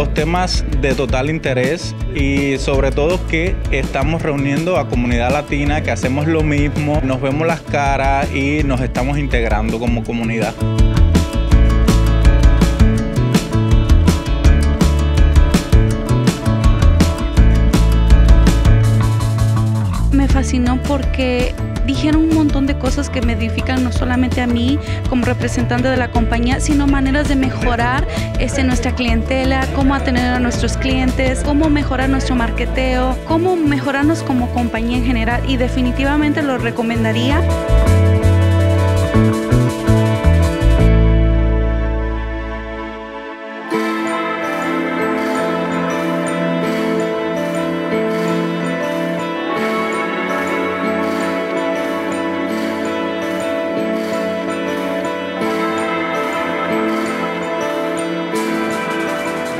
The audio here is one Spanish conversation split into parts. los temas de total interés y sobre todo que estamos reuniendo a comunidad latina, que hacemos lo mismo, nos vemos las caras y nos estamos integrando como comunidad. Me fascinó porque dijeron un montón de cosas que me edifican no solamente a mí como representante de la compañía, sino maneras de mejorar nuestra clientela, cómo atender a nuestros clientes, cómo mejorar nuestro marketeo, cómo mejorarnos como compañía en general, y definitivamente lo recomendaría.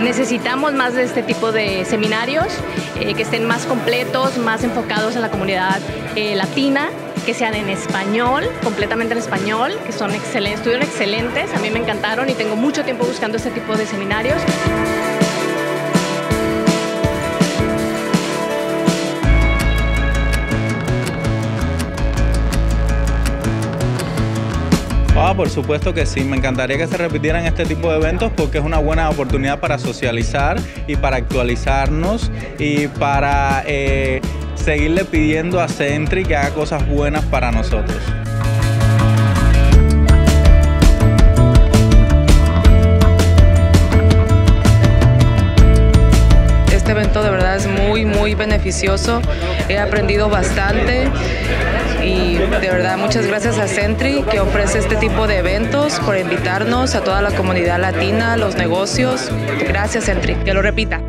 Necesitamos más de este tipo de seminarios, que estén más completos, más enfocados en la comunidad latina, que sean en español, completamente en español, que son excelentes, estuvieron excelentes, a mí me encantaron y tengo mucho tiempo buscando este tipo de seminarios. Ah, por supuesto que sí, me encantaría que se repitieran este tipo de eventos porque es una buena oportunidad para socializar y para actualizarnos y para seguirle pidiendo a Sentry que haga cosas buenas para nosotros. Este evento de verdad es muy beneficioso, he aprendido bastante. Y de verdad, muchas gracias a Sentry, que ofrece este tipo de eventos, por invitarnos a toda la comunidad latina, los negocios. Gracias, Sentry. Que lo repita.